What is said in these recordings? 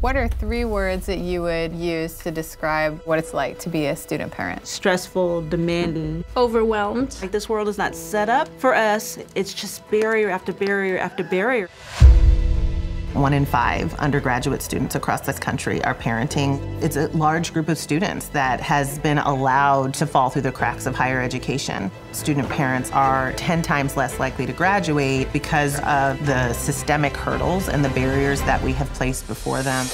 What are three words that you would use to describe what it's like to be a student parent? Stressful, demanding. Overwhelmed. Like, this world is not set up for us. It's just barrier after barrier after barrier. 1 in 5 undergraduate students across this country are parenting. It's a large group of students that has been allowed to fall through the cracks of higher education. Student parents are 10 times less likely to graduate because of the systemic hurdles and the barriers that we have placed before them.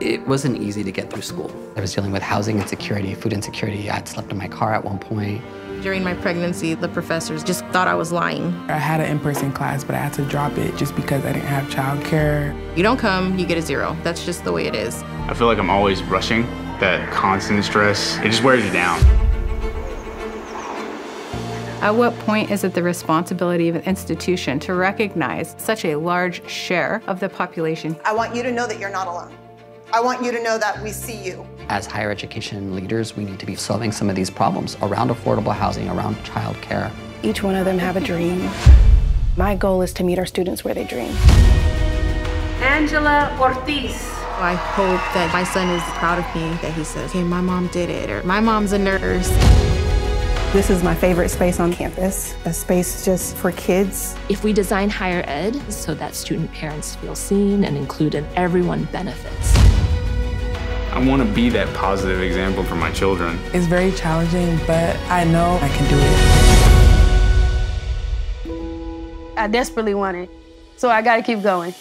It wasn't easy to get through school. I was dealing with housing insecurity, food insecurity. I'd slept in my car at one point. During my pregnancy, the professors just thought I was lying. I had an in-person class, but I had to drop it just because I didn't have childcare. You don't come, you get a 0. That's just the way it is. I feel like I'm always rushing. That constant stress, it just wears you down. At what point is it the responsibility of an institution to recognize such a large share of the population? I want you to know that you're not alone. I want you to know that we see you. As higher education leaders, we need to be solving some of these problems around affordable housing, around childcare. Each one of them have a dream. My goal is to meet our students where they dream. Angela Ortiz. I hope that my son is proud of me, that he says, hey, my mom did it, or my mom's a nurse. This is my favorite space on campus, a space just for kids. If we design higher ed so that student parents feel seen and included, everyone benefits. I want to be that positive example for my children. It's very challenging, but I know I can do it. I desperately want it, so I gotta keep going.